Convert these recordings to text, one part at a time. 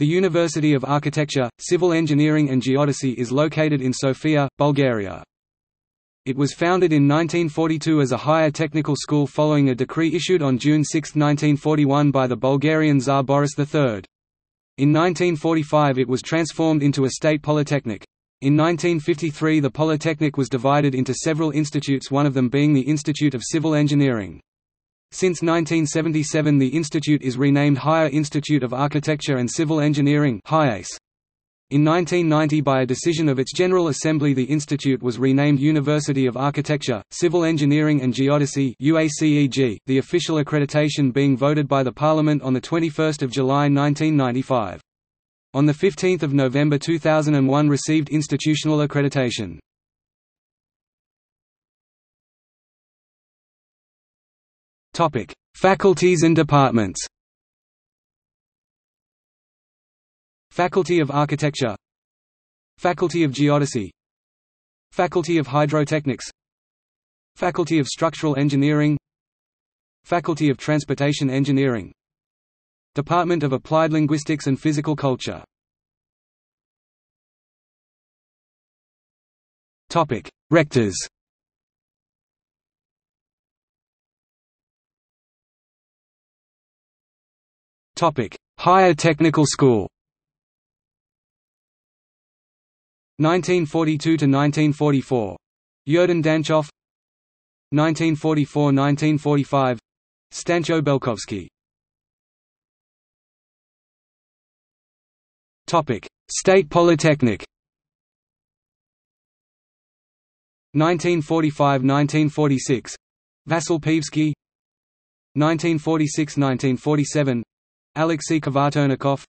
The University of Architecture, Civil Engineering and Geodesy is located in Sofia, Bulgaria. It was founded in 1942 as a higher technical school following a decree issued on June 6, 1941 by the Bulgarian Tsar Boris III. In 1945 it was transformed into a state polytechnic. In 1953 the polytechnic was divided into several institutes, one of them being the Institute of Civil Engineering. Since 1977 the institute is renamed Higher Institute of Architecture and Civil Engineering (HIACE). In 1990 by a decision of its General Assembly the institute was renamed University of Architecture, Civil Engineering and Geodesy (UACEG), the official accreditation being voted by the Parliament on 21 July 1995. On 15 November 2001 received institutional accreditation. Faculties and departments. Faculty of Architecture, Faculty of Geodesy, Faculty of Hydrotechnics, Faculty of Structural Engineering, Faculty of Transportation Engineering, Department of Applied Linguistics and Physical Culture. Rectors. Higher Technical School 1942–1944. Yordan Danchoff. 1944–1945. Stancho Belkovsky. State Polytechnic 1945–1946. Vasil Pevsky. 1946–1947. Alexei Kovartonikov.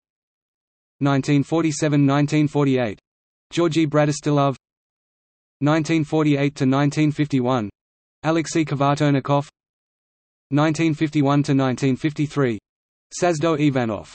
1947–1948. Georgi Bratistilov. 1948–1951. Alexei Kovartonikov. 1951–1953. Sazdo Ivanov.